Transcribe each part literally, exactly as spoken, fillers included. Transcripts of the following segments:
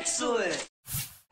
Excellent!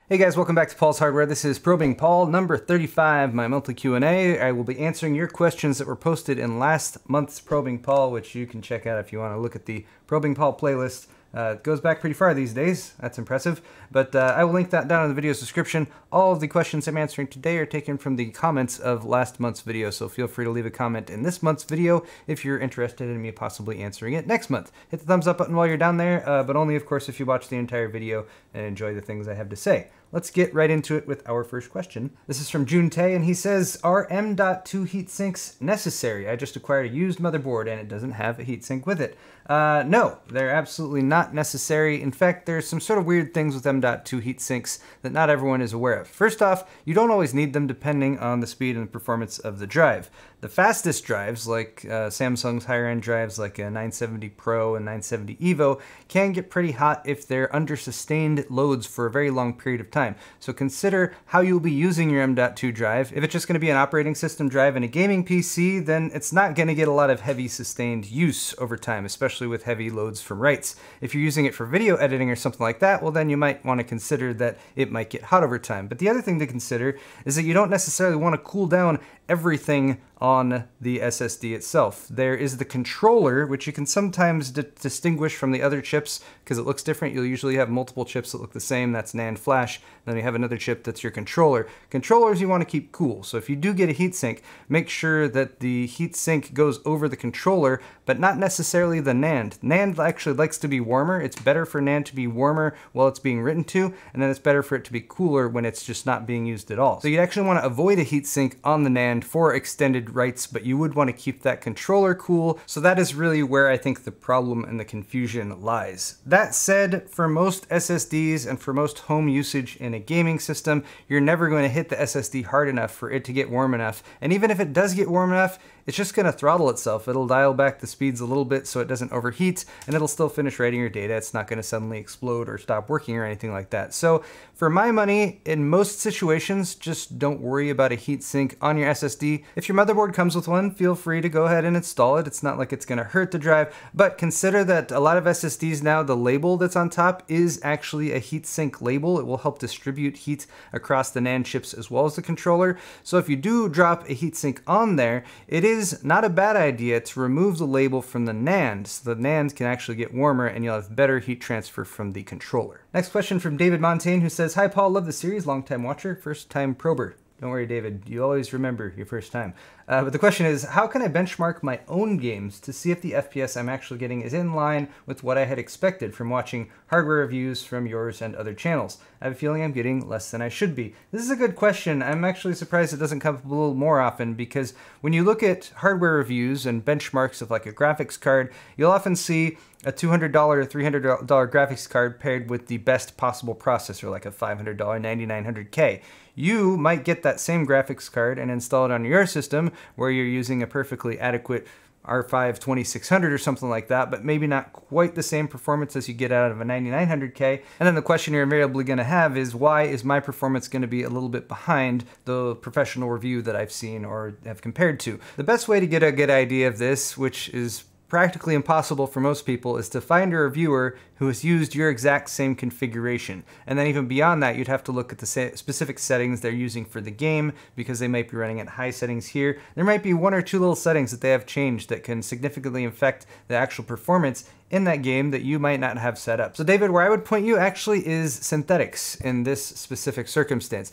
Hey guys, welcome back to Paul's Hardware. This is Probing Paul, number thirty-five, my monthly Q and A. I will be answering your questions that were posted in last month's Probing Paul, which you can check out if you want to look at the Probing Paul playlist. Uh, it goes back pretty far these days. That's impressive. But uh, I will link that down in the video's description. All of the questions I'm answering today are taken from the comments of last month's video, so feel free to leave a comment in this month's video if you're interested in me possibly answering it next month. Hit the thumbs up button while you're down there, uh, but only, of course, if you watch the entire video and enjoy the things I have to say. Let's get right into it with our first question. This is from June Tay, and he says, are M dot two heatsinks necessary? I just acquired a used motherboard, and it doesn't have a heatsink with it. Uh, no, they're absolutely not necessary. In fact, there's some sort of weird things with M dot two heatsinks that not everyone is aware of. First off, you don't always need them depending on the speed and performance of the drive. The fastest drives, like uh, Samsung's higher-end drives like a nine seventy Pro and nine seventy Evo, can get pretty hot if they're under sustained loads for a very long period of time. Time. So consider how you'll be using your M dot two drive. If it's just going to be an operating system drive and a gaming P C, then it's not going to get a lot of heavy sustained use over time, especially with heavy loads from writes. If you're using it for video editing or something like that, well then you might want to consider that it might get hot over time. But the other thing to consider is that you don't necessarily want to cool down everything on the S S D itself. There is the controller, which you can sometimes di distinguish from the other chips because it looks different. You'll usually have multiple chips that look the same. That's NAND flash. Then you have another chip that's your controller. Controllers you want to keep cool. So if you do get a heatsink, make sure that the heatsink goes over the controller, but not necessarily the NAND. NAND actually likes to be warmer. It's better for NAND to be warmer while it's being written to, and then it's better for it to be cooler when it's just not being used at all. So you'd actually want to avoid a heatsink on the NAND for extended writes, but you would want to keep that controller cool. So that is really where I think the problem and the confusion lies. That said, for most S S Ds and for most home usage in a gaming system, you're never going to hit the S S D hard enough for it to get warm enough. And even if it does get warm enough, it's just going to throttle itself. It'll dial back the speeds a little bit so it doesn't overheat, and it'll still finish writing your data. It's not going to suddenly explode or stop working or anything like that. So for my money, in most situations, just don't worry about a heatsink on your S S D. If your motherboard comes with one, feel free to go ahead and install it. It's not like it's going to hurt the drive, but consider that a lot of S S Ds now, the label that's on top is actually a heatsink label. It will help distribute heat across the NAND chips as well as the controller. So if you do drop a heatsink on there, it is It is not a bad idea to remove the label from the NAND, so the NAND can actually get warmer and you'll have better heat transfer from the controller. Next question from David Montaigne, who says, hi Paul, love the series, long time watcher, first time prober. Don't worry, David, you always remember your first time. Uh, but the question is, how can I benchmark my own games to see if the F P S I'm actually getting is in line with what I had expected from watching hardware reviews from yours and other channels? I have a feeling I'm getting less than I should be. This is a good question. I'm actually surprised it doesn't come up a little more often, because when you look at hardware reviews and benchmarks of like a graphics card, you'll often see a two hundred dollar or three hundred dollar graphics card paired with the best possible processor, like a five hundred dollar ninety-nine hundred K. You might get that same graphics card and install it on your system where you're using a perfectly adequate R five twenty-six hundred or something like that, but maybe not quite the same performance as you get out of a ninety-nine hundred K. And then the question you're invariably going to have is, why is my performance going to be a little bit behind the professional review that I've seen or have compared to? The best way to get a good idea of this, which is practically impossible for most people, is to find a reviewer who has used your exact same configuration. And then even beyond that, you'd have to look at the specific settings they're using for the game, because they might be running at high settings here. There might be one or two little settings that they have changed that can significantly affect the actual performance in that game that you might not have set up. So David, where I would point you actually is synthetics in this specific circumstance.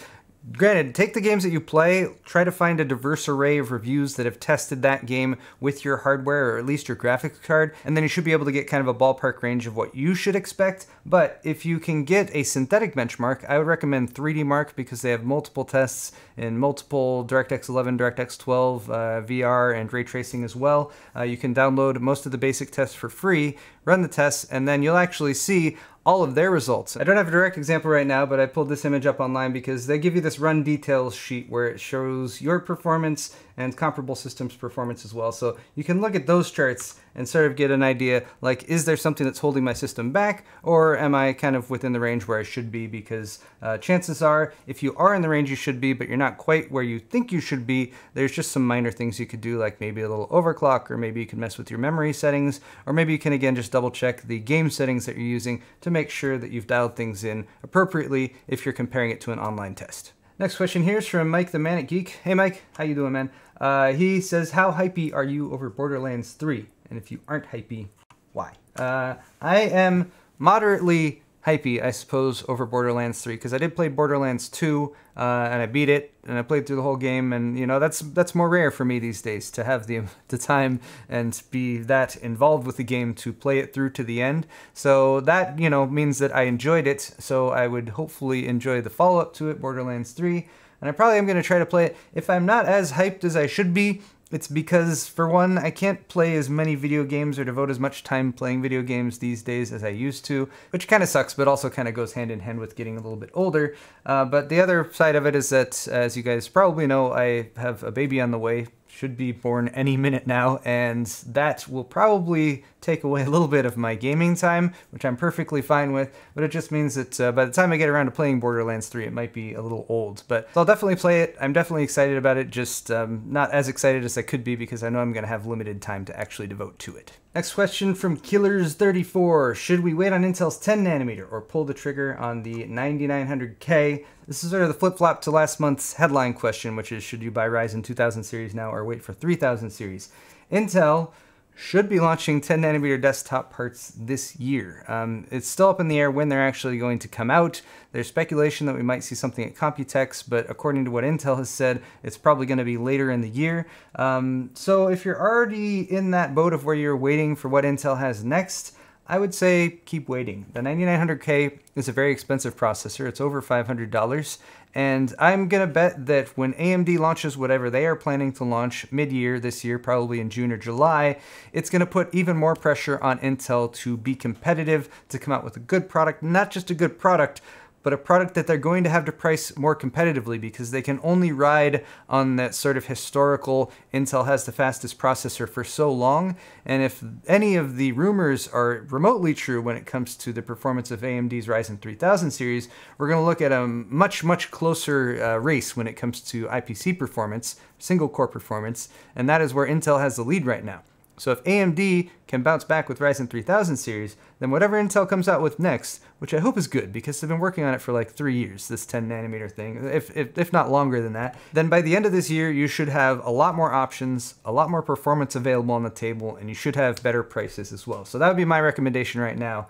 Granted, take the games that you play, try to find a diverse array of reviews that have tested that game with your hardware or at least your graphics card, and then you should be able to get kind of a ballpark range of what you should expect. But if you can get a synthetic benchmark, I would recommend three D Mark, because they have multiple tests in multiple DirectX eleven, DirectX twelve, uh, V R, and ray tracing as well. Uh, you can download most of the basic tests for free, run the tests, and then you'll actually see all of their results. I don't have a direct example right now, but I pulled this image up online because they give you this run details sheet where it shows your performance and comparable systems performance as well. So you can look at those charts and sort of get an idea, like, is there something that's holding my system back, or am I kind of within the range where I should be? Because uh, chances are, if you are in the range you should be, but you're not quite where you think you should be, there's just some minor things you could do, like maybe a little overclock, or maybe you can mess with your memory settings, or maybe you can again just double check the game settings that you're using to make sure that you've dialed things in appropriately if you're comparing it to an online test. Next question here is from Mike the Manic Geek. Hey Mike, how you doing, man? Uh, he says, how hypey are you over Borderlands three? And if you aren't hypey, why? Uh, I am moderately hypey, I suppose, over Borderlands three, because I did play Borderlands two, uh, and I beat it, and I played through the whole game, and, you know, that's that's more rare for me these days, to have the, the time and be that involved with the game to play it through to the end. So that, you know, means that I enjoyed it, so I would hopefully enjoy the follow-up to it, Borderlands three, and I probably am going to try to play it. If I'm not as hyped as I should be, it's because, for one, I can't play as many video games or devote as much time playing video games these days as I used to, which kind of sucks, but also kind of goes hand in hand with getting a little bit older. Uh, but the other side of it is that, as you guys probably know, I have a baby on the way, should be born any minute now, and that will probably take away a little bit of my gaming time, which I'm perfectly fine with, but it just means that uh, by the time I get around to playing Borderlands three, it might be a little old, but I'll definitely play it. I'm definitely excited about it, just um, not as excited as I could be because I know I'm gonna have limited time to actually devote to it. Next question from Killers thirty-four. Should we wait on Intel's ten nanometer or pull the trigger on the ninety-nine hundred K? This is sort of the flip-flop to last month's headline question, which is, should you buy Ryzen two thousand series now or wait for three thousand series? Intel should be launching ten nanometer desktop parts this year. Um, it's still up in the air when they're actually going to come out. There's speculation that we might see something at Computex, but according to what Intel has said, it's probably going to be later in the year. Um, so if you're already in that boat of where you're waiting for what Intel has next, I would say keep waiting. The ninety-nine hundred K is a very expensive processor. It's over five hundred dollars. And I'm gonna bet that when A M D launches whatever they are planning to launch mid-year this year, probably in June or July, it's gonna put even more pressure on Intel to be competitive, to come out with a good product, not just a good product, but a product that they're going to have to price more competitively, because they can only ride on that sort of historical Intel has the fastest processor for so long. And if any of the rumors are remotely true when it comes to the performance of A M D's Ryzen three thousand series, we're gonna look at a much, much closer uh, race when it comes to I P C performance, single core performance, and that is where Intel has the lead right now. So if A M D can bounce back with Ryzen three thousand series, then whatever Intel comes out with next, which I hope is good because they've been working on it for like three years, this ten nanometer thing, if, if, if not longer than that, then by the end of this year, you should have a lot more options, a lot more performance available on the table, and you should have better prices as well. So that would be my recommendation right now.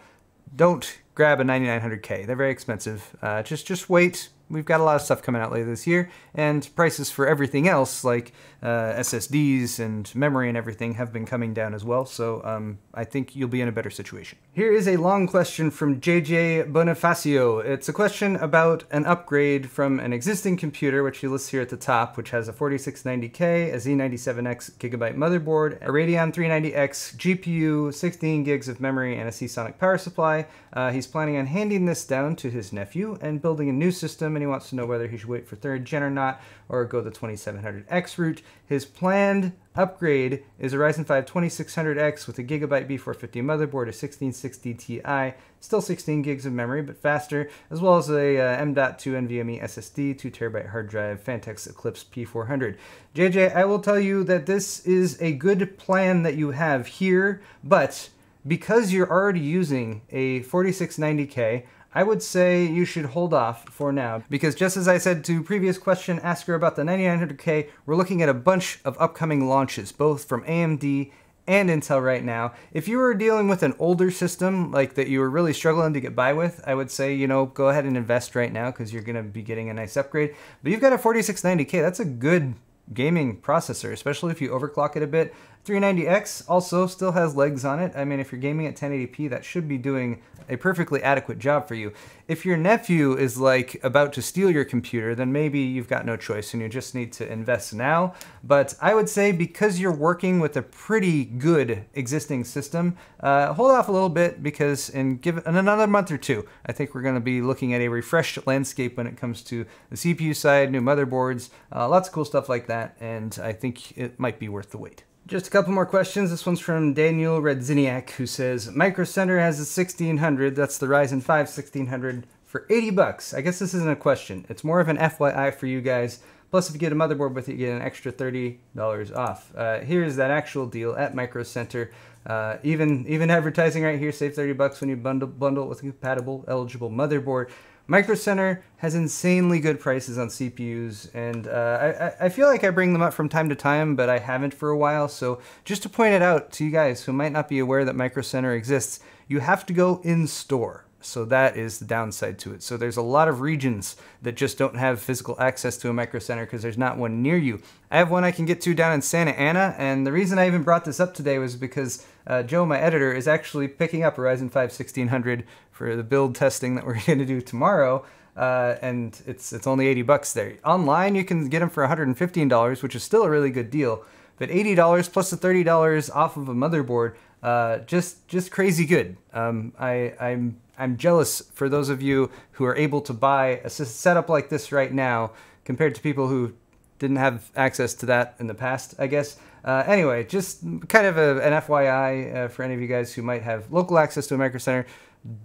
Don't grab a ninety-nine hundred K. They're very expensive. Uh, just, just wait. We've got a lot of stuff coming out later this year, and prices for everything else, like uh, S S Ds and memory and everything, have been coming down as well, so um, I think you'll be in a better situation. Here is a long question from J J Bonifacio. It's a question about an upgrade from an existing computer, which he lists here at the top, which has a forty-six ninety K, a Z ninety-seven X gigabyte motherboard, a Radeon three ninety X G P U, sixteen gigs of memory, and a Seasonic power supply. Uh, he's planning on handing this down to his nephew and building a new system, and he wants to know whether he should wait for third gen or not, or go the twenty-seven hundred X route. His planned upgrade is a Ryzen five twenty-six hundred X with a Gigabyte B four fifty motherboard, a sixteen sixty T I, still sixteen gigs of memory, but faster, as well as a uh, M dot two NVMe S S D, two terabyte hard drive, Phanteks Eclipse P four hundred. J J, I will tell you that this is a good plan that you have here, but because you're already using a forty-six ninety K, I would say you should hold off for now, because just as I said to previous question asker about the ninety-nine hundred K, we're looking at a bunch of upcoming launches, both from A M D and Intel right now. If you were dealing with an older system, like that you were really struggling to get by with, I would say, you know, go ahead and invest right now, because you're gonna be getting a nice upgrade. But you've got a forty-six ninety K, that's a good gaming processor, especially if you overclock it a bit. three ninety X also still has legs on it. I mean, if you're gaming at ten eighty p, that should be doing a perfectly adequate job for you. If your nephew is like about to steal your computer, then maybe you've got no choice and you just need to invest now. But I would say because you're working with a pretty good existing system, uh, hold off a little bit, because in, give, in another month or two, I think we're gonna be looking at a refreshed landscape when it comes to the C P U side, new motherboards, uh, lots of cool stuff like that. And I think it might be worth the wait. Just a couple more questions. This one's from Daniel Redziniak, who says, Micro Center has a sixteen hundred, that's the Ryzen five sixteen hundred, for eighty bucks. I guess this isn't a question. It's more of an F Y I for you guys. Plus, if you get a motherboard with it, you get an extra thirty dollars off. Uh, here's that actual deal at Micro Center. Uh, even, even advertising right here, save thirty bucks when you bundle, bundle with a compatible, eligible motherboard. Micro Center has insanely good prices on C P Us, and uh, I, I feel like I bring them up from time to time, but I haven't for a while. So just to point it out to you guys who might not be aware that Micro Center exists, you have to go in store. So that is the downside to it. So there's a lot of regions that just don't have physical access to a Micro Center because there's not one near you. I have one I can get to down in Santa Ana, and the reason I even brought this up today was because uh, Joe, my editor, is actually picking up a Ryzen five sixteen hundred for the build testing that we're gonna do tomorrow. Uh, and it's, it's only eighty bucks there. Online, you can get them for one hundred fifteen dollars, which is still a really good deal. But eighty dollars plus the thirty dollars off of a motherboard, uh, just, just crazy good. Um, I, I'm, I'm jealous for those of you who are able to buy a setup like this right now compared to people who didn't have access to that in the past, I guess. Uh, anyway, just kind of a, an F Y I uh, for any of you guys who might have local access to a Micro Center.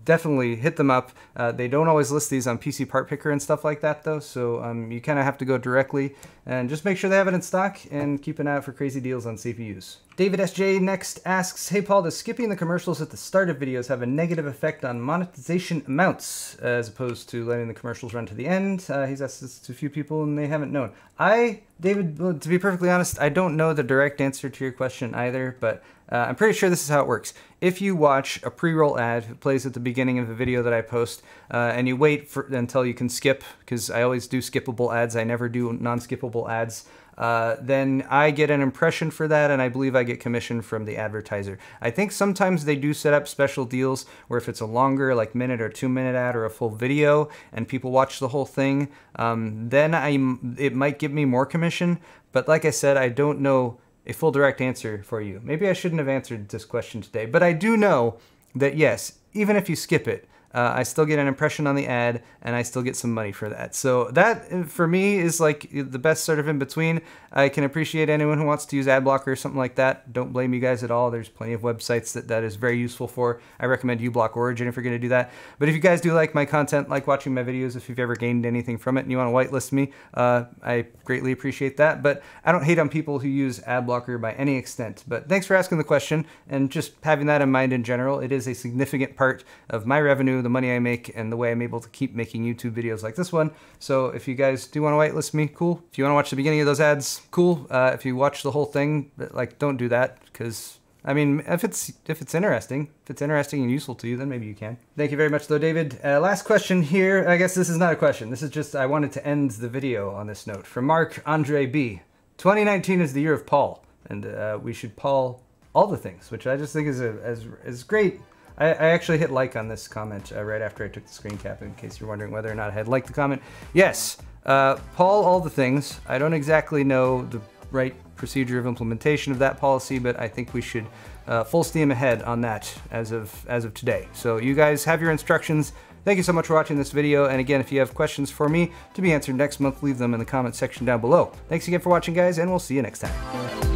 Definitely hit them up. Uh, they don't always list these on P C Part Picker and stuff like that though, so um, you kind of have to go directly, and just make sure they have it in stock and keep an eye out for crazy deals on C P Us. David S J next asks, hey Paul, does skipping the commercials at the start of videos have a negative effect on monetization amounts as opposed to letting the commercials run to the end? Uh, he's asked this to a few people and they haven't known. I, David, well, to be perfectly honest, I don't know the direct answer to your question either, but Uh, I'm pretty sure this is how it works. If you watch a pre-roll ad, it plays at the beginning of the video that I post, uh, and you wait for, until you can skip, because I always do skippable ads, I never do non-skippable ads, uh, then I get an impression for that, and I believe I get commission from the advertiser. I think sometimes they do set up special deals where if it's a longer, like minute or two minute ad or a full video, and people watch the whole thing, um, then I, it might give me more commission, but like I said, I don't know a full direct answer for you. Maybe I shouldn't have answered this question today, but I do know that yes, even if you skip it, uh, I still get an impression on the ad and I still get some money for that. So that for me is like the best sort of in between. I can appreciate anyone who wants to use ad blocker or something like that. Don't blame you guys at all. There's plenty of websites that that is very useful for. I recommend uBlock Origin if you're gonna do that. But if you guys do like my content, like watching my videos, if you've ever gained anything from it and you wanna whitelist me, uh, I greatly appreciate that. But I don't hate on people who use ad blocker by any extent. But thanks for asking the question and just having that in mind in general. It is a significant part of my revenue, the money I make, and the way I'm able to keep making YouTube videos like this one. So if you guys do want to whitelist me, cool. If you want to watch the beginning of those ads, cool. Uh, if you watch the whole thing, like, don't do that, because I mean, if it's if it's interesting, if it's interesting and useful to you, then maybe you can. Thank you very much though, David. Uh, last question here. I guess this is not a question. This is just, I wanted to end the video on this note. From Mark Andre B. twenty nineteen is the year of Paul, and uh, we should Paul all the things, which I just think is, a, is, is great. I actually hit like on this comment uh, right after I took the screen cap, in case you're wondering whether or not I had liked the comment. Yes, uh, Paul all the things. I don't exactly know the right procedure of implementation of that policy, but I think we should uh, full steam ahead on that as of, as of today. So you guys have your instructions. Thank you so much for watching this video. And again, if you have questions for me to be answered next month, leave them in the comment section down below. Thanks again for watching, guys, and we'll see you next time.